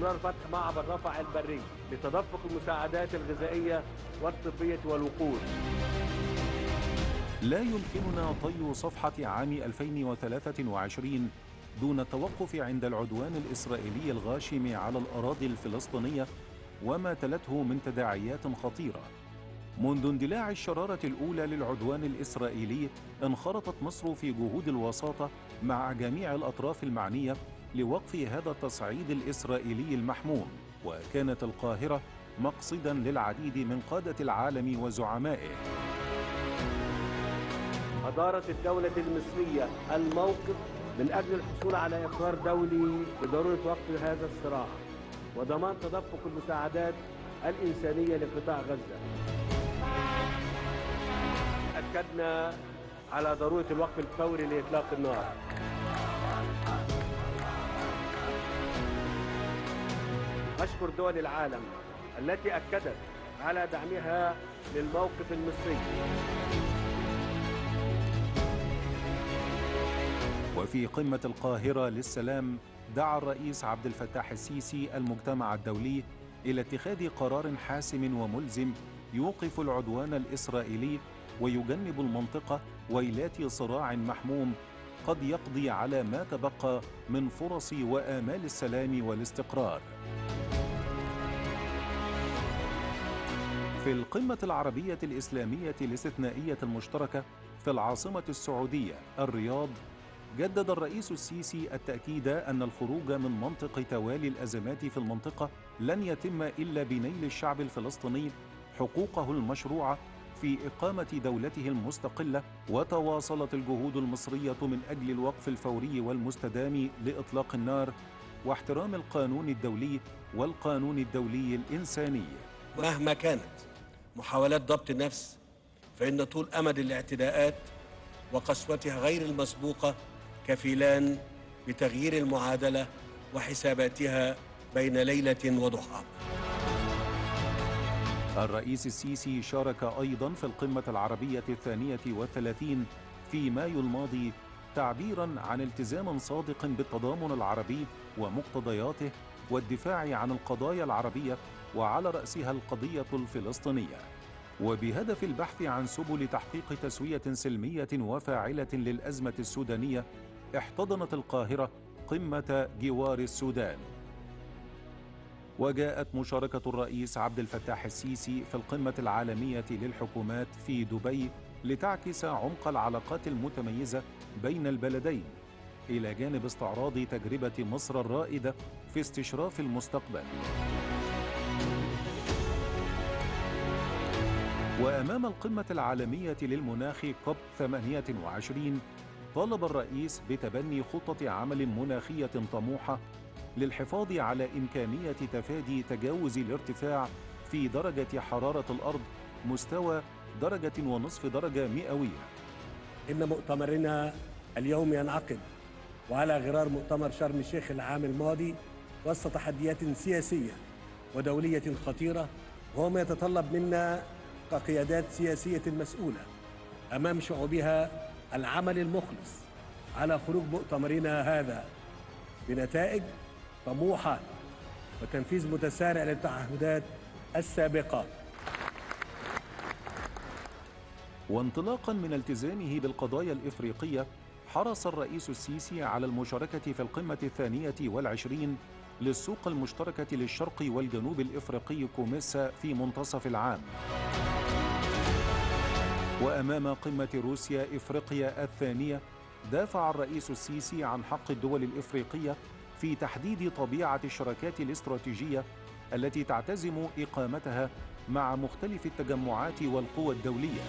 واستمرار فتح معبر رفح البري لتدفق المساعدات الغذائية والطبية والوقود. لا يمكننا طي صفحة عام 2023 دون التوقف عند العدوان الإسرائيلي الغاشم على الأراضي الفلسطينية وما تلته من تداعيات خطيرة. منذ اندلاع الشرارة الأولى للعدوان الإسرائيلي انخرطت مصر في جهود الوساطة مع جميع الأطراف المعنية لوقف هذا التصعيد الإسرائيلي المحموم، وكانت القاهرة مقصدا للعديد من قادة العالم وزعمائه. أدارت الدولة المصرية الموقف من أجل الحصول على إقرار دولي بضرورة وقف هذا الصراع وضمان تدفق المساعدات الإنسانية لقطاع غزة. أكدنا على ضرورة الوقف الفوري لإطلاق النار. أشكر دول العالم التي أكدت على دعمها للموقف المصري. وفي قمة القاهرة للسلام دعا الرئيس عبد الفتاح السيسي المجتمع الدولي إلى اتخاذ قرار حاسم وملزم يوقف العدوان الإسرائيلي ويجنب المنطقة ويلات صراع محموم قد يقضي على ما تبقى من فرص وآمال السلام والاستقرار. في القمة العربية الإسلامية الاستثنائية المشتركة في العاصمة السعودية الرياض، جدد الرئيس السيسي التأكيد أن الخروج من منطق توالي الأزمات في المنطقة لن يتم إلا بنيل الشعب الفلسطيني حقوقه المشروعة في إقامة دولته المستقلة. وتواصلت الجهود المصرية من أجل الوقف الفوري والمستدام لإطلاق النار واحترام القانون الدولي والقانون الدولي الإنساني. مهما كانت محاولات ضبط النفس فإن طول أمد الاعتداءات وقسوتها غير المسبوقة كفيلان بتغيير المعادلة وحساباتها بين ليلة وضحاها. الرئيس السيسي شارك أيضا في القمة العربية 32 في مايو الماضي تعبيرا عن التزام صادق بالتضامن العربي ومقتضياته والدفاع عن القضايا العربية وعلى رأسها القضية الفلسطينية، وبهدف البحث عن سبل تحقيق تسوية سلمية وفاعلة للأزمة السودانية. احتضنت القاهرة قمة جوار السودان. وجاءت مشاركة الرئيس عبد الفتاح السيسي في القمة العالمية للحكومات في دبي لتعكس عمق العلاقات المتميزة بين البلدين، إلى جانب استعراض تجربة مصر الرائدة في استشراف المستقبل. وأمام القمة العالمية للمناخ كوب 28 طالب الرئيس بتبني خطة عمل مناخية طموحة للحفاظ على إمكانية تفادي تجاوز الارتفاع في درجة حرارة الأرض مستوى 1.5 درجة مئوية. إن مؤتمرنا اليوم ينعقد وعلى غرار مؤتمر شرم الشيخ العام الماضي وسط تحديات سياسية ودولية خطيرة، وهو ما يتطلب منا كقيادات سياسية مسؤولة أمام شعوبها العمل المخلص على خروج مؤتمرنا هذا بنتائج طموحة وتنفيذ متسارع للتعهدات السابقة. وانطلاقا من التزامه بالقضايا الإفريقية، حرص الرئيس السيسي على المشاركة في القمة 22 للسوق المشتركة للشرق والجنوب الإفريقي كوميسا في منتصف العام. وأمام قمة روسيا إفريقيا 2، دافع الرئيس السيسي عن حق الدول الإفريقية في تحديد طبيعة الشراكات الاستراتيجية التي تعتزم إقامتها مع مختلف التجمعات والقوى الدولية.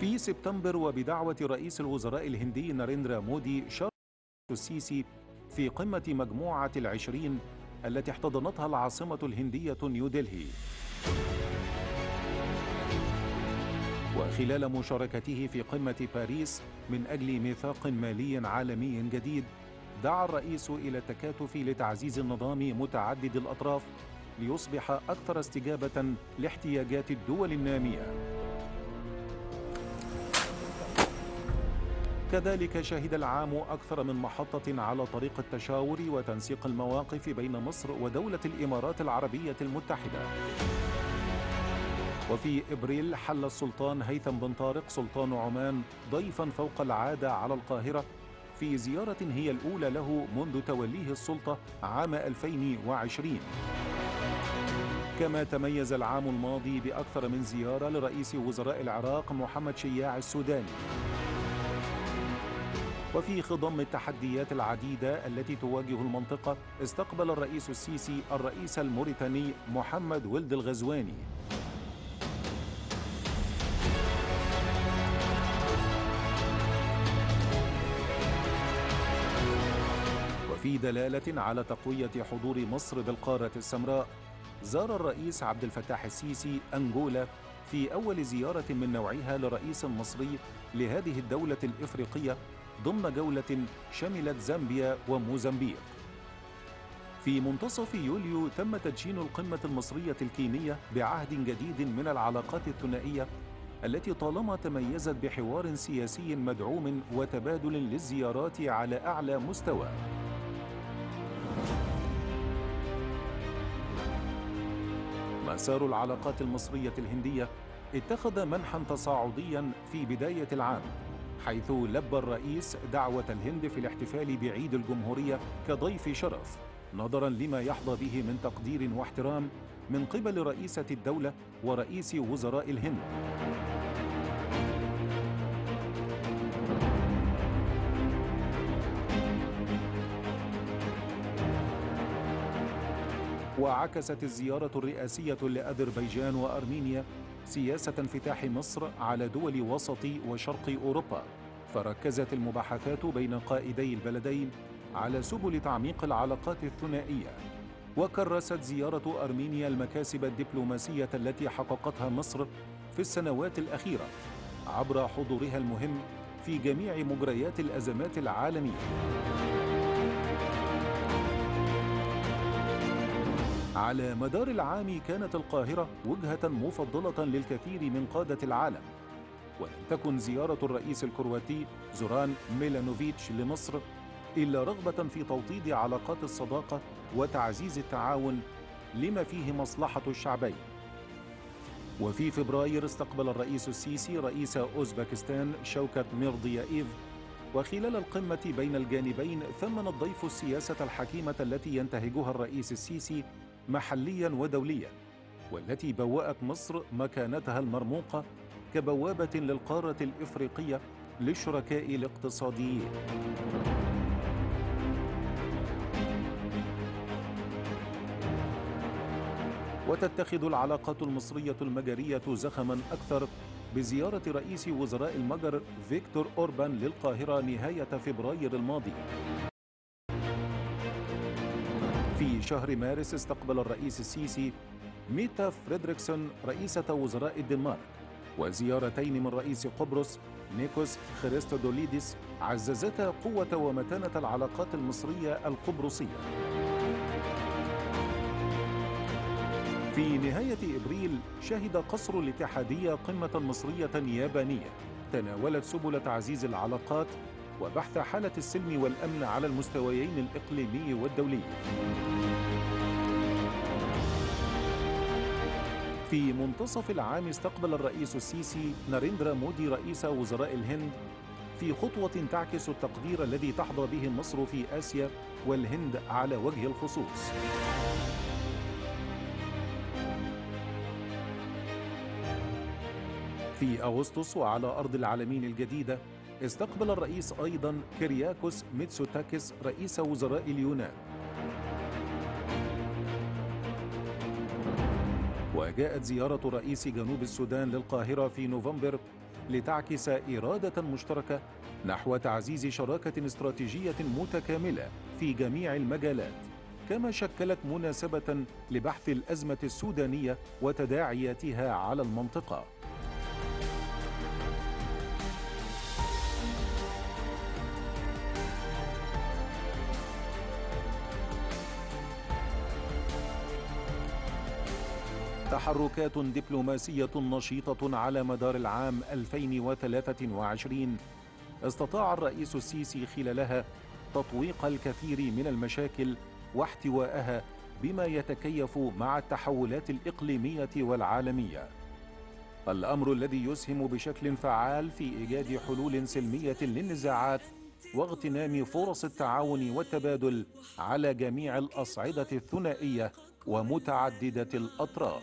في سبتمبر وبدعوة رئيس الوزراء الهندي ناريندرا مودي، شارك السيسي في قمة مجموعة 20 التي احتضنتها العاصمة الهندية نيودلهي. وخلال مشاركته في قمة باريس من أجل ميثاق مالي عالمي جديد، دعا الرئيس إلى التكاتف لتعزيز النظام متعدد الأطراف ليصبح أكثر استجابة لاحتياجات الدول النامية. كذلك شهد العام أكثر من محطة على طريق التشاور وتنسيق المواقف بين مصر ودولة الإمارات العربية المتحدة. وفي إبريل حل السلطان هيثم بن طارق سلطان عمان ضيفا فوق العادة على القاهرة في زيارة هي الأولى له منذ توليه السلطة عام 2020. كما تميز العام الماضي بأكثر من زيارة لرئيس وزراء العراق محمد شياع السوداني. وفي خضم التحديات العديدة التي تواجه المنطقة استقبل الرئيس السيسي الرئيس الموريتاني محمد ولد الغزواني. وفي دلالة على تقوية حضور مصر بالقارة السمراء زار الرئيس عبد الفتاح السيسي أنغولا في أول زيارة من نوعها لرئيس مصري لهذه الدولة الإفريقية ضمن جولة شملت زامبيا وموزمبيق. في منتصف يوليو تم تدشين القمة المصرية الكينية بعهد جديد من العلاقات الثنائية التي طالما تميزت بحوار سياسي مدعوم وتبادل للزيارات على أعلى مستوى. مسار العلاقات المصرية الهندية اتخذ منحا تصاعديا في بداية العام، حيث لبى الرئيس دعوة الهند في الاحتفال بعيد الجمهورية كضيف شرف نظرا لما يحظى به من تقدير واحترام من قبل رئيسة الدولة ورئيس وزراء الهند. وعكست الزيارة الرئاسية لأذربيجان وأرمينيا سياسة انفتاح مصر على دول وسط وشرق أوروبا، فركزت المباحثات بين قائدي البلدين على سبل تعميق العلاقات الثنائية. وكرست زيارة أرمينيا المكاسب الدبلوماسية التي حققتها مصر في السنوات الأخيرة عبر حضورها المهم في جميع مجريات الأزمات العالمية. على مدار العام كانت القاهرة وجهة مفضلة للكثير من قادة العالم، ولم تكن زيارة الرئيس الكرواتي زوران ميلانوفيتش لمصر إلا رغبة في توطيد علاقات الصداقة وتعزيز التعاون لما فيه مصلحة الشعبين. وفي فبراير استقبل الرئيس السيسي رئيس أوزبكستان شوكت مرضييف، وخلال القمة بين الجانبين ثمن الضيف السياسة الحكيمة التي ينتهجها الرئيس السيسي محلياً ودولياً، والتي بوأت مصر مكانتها المرموقة كبوابة للقارة الإفريقية للشركاء الاقتصاديين. وتتخذ العلاقات المصرية المجرية زخماً أكثر بزيارة رئيس وزراء المجر فيكتور أوربان للقاهرة نهاية فبراير الماضي. في شهر مارس استقبل الرئيس السيسي ميتا فريدريكسن رئيسة وزراء الدنمارك، وزيارتين من رئيس قبرص نيكوس خريستادوليديس عززتا قوة ومتانة العلاقات المصرية القبرصية. في نهاية إبريل شهد قصر الاتحادية قمة مصرية يابانية تناولت سبل تعزيز العلاقات وبحث حالة السلم والأمن على المستويين الإقليمي والدولي. في منتصف العام استقبل الرئيس السيسي ناريندرا مودي رئيس وزراء الهند في خطوة تعكس التقدير الذي تحظى به مصر في آسيا والهند على وجه الخصوص. في أغسطس وعلى أرض العالمين الجديدة استقبل الرئيس أيضا كيرياكوس ميتسوتاكيس رئيس وزراء اليونان. وجاءت زيارة رئيس جنوب السودان للقاهرة في نوفمبر لتعكس إرادة مشتركة نحو تعزيز شراكة استراتيجية متكاملة في جميع المجالات، كما شكلت مناسبة لبحث الأزمة السودانية وتداعياتها على المنطقة. تحركات دبلوماسية نشيطة على مدار العام 2023 استطاع الرئيس السيسي خلالها تطويق الكثير من المشاكل واحتوائها بما يتكيف مع التحولات الإقليمية والعالمية، الأمر الذي يسهم بشكل فعال في إيجاد حلول سلمية للنزاعات واغتنام فرص التعاون والتبادل على جميع الأصعدة الثنائية ومتعددة الأطراف.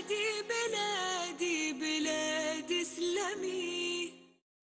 بلادي بلادي بلادي اسلمي.